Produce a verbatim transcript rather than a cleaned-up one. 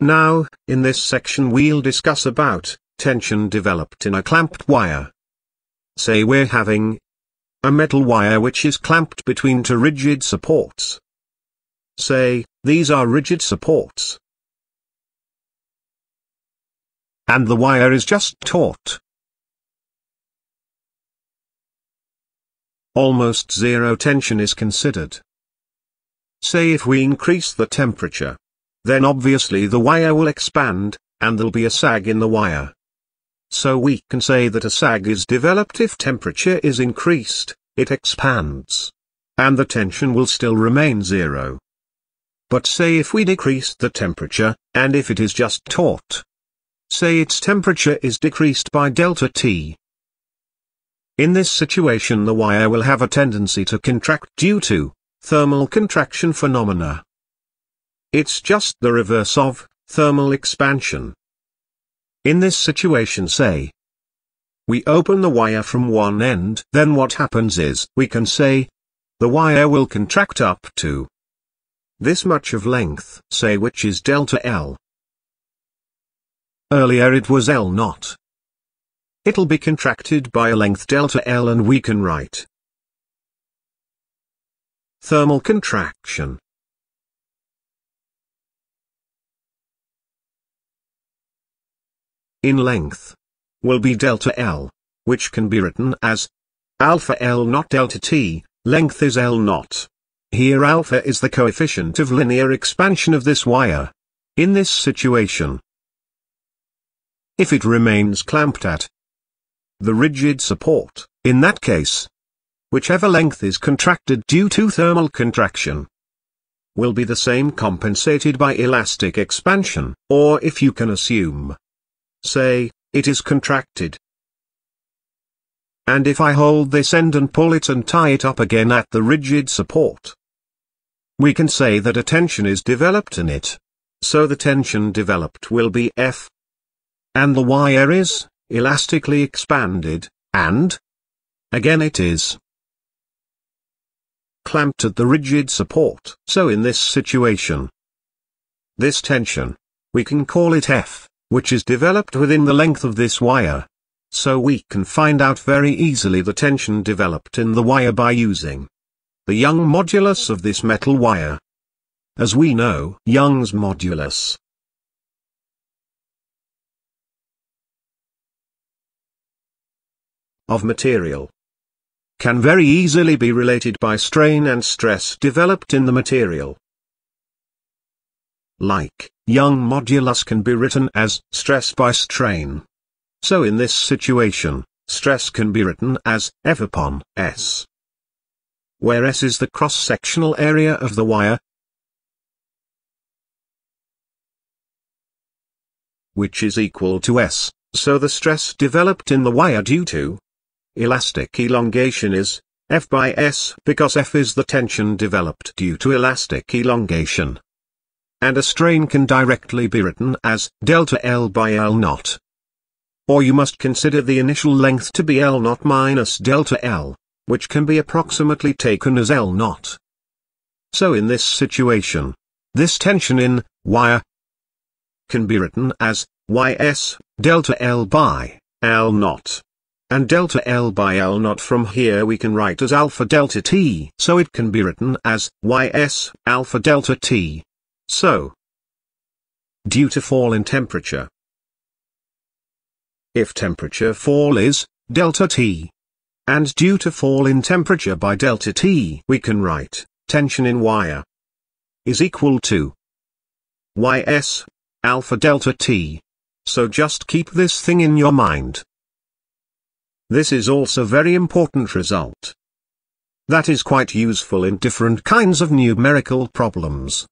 Now, in this section we'll discuss about tension developed in a clamped wire. Say we're having a metal wire which is clamped between two rigid supports. Say, these are rigid supports. And the wire is just taut. Almost zero tension is considered. Say if we increase the temperature, then obviously the wire will expand, and there'll be a sag in the wire. So we can say that a sag is developed if temperature is increased, it expands. And the tension will still remain zero. But say if we decrease the temperature, and if it is just taut. Say its temperature is decreased by delta T. In this situation the wire will have a tendency to contract due to thermal contraction phenomena. It's just the reverse of thermal expansion. In this situation, say, we open the wire from one end, then what happens is, we can say, the wire will contract up to this much of length, say which is delta L. Earlier it was L naught. It'll be contracted by a length delta L, and we can write thermal contraction in length will be delta L, which can be written as alpha L naught delta T. Length is L naught. Here alpha is the coefficient of linear expansion of this wire. In this situation, if it remains clamped at the rigid support, in that case, whichever length is contracted due to thermal contraction will be the same compensated by elastic expansion, or if you can assume, say, it is contracted. And if I hold this end and pull it and tie it up again at the rigid support, we can say that a tension is developed in it. So the tension developed will be F. And the wire is elastically expanded, and again it is clamped at the rigid support. So in this situation, this tension, we can call it F, which is developed within the length of this wire. So we can find out very easily the tension developed in the wire by using the Young modulus of this metal wire. As we know, Young's modulus. Of material can very easily be related by strain and stress developed in the material. Like, Young modulus can be written as stress by strain. So in this situation, stress can be written as F upon S, where S is the cross-sectional area of the wire, which is equal to S, so the stress developed in the wire due to elastic elongation is F by S, because F is the tension developed due to elastic elongation. And a strain can directly be written as delta L by L naught. Or you must consider the initial length to be L naught minus delta L, which can be approximately taken as L naught. So in this situation, this tension in wire can be written as Ys delta L by L naught. And delta L by L naught from here we can write as alpha delta T. So it can be written as Ys alpha delta T. So, due to fall in temperature, if temperature fall is delta T, and due to fall in temperature by delta T, we can write tension in wire is equal to Ys alpha delta T. So just keep this thing in your mind. This is also very important result that is quite useful in different kinds of numerical problems.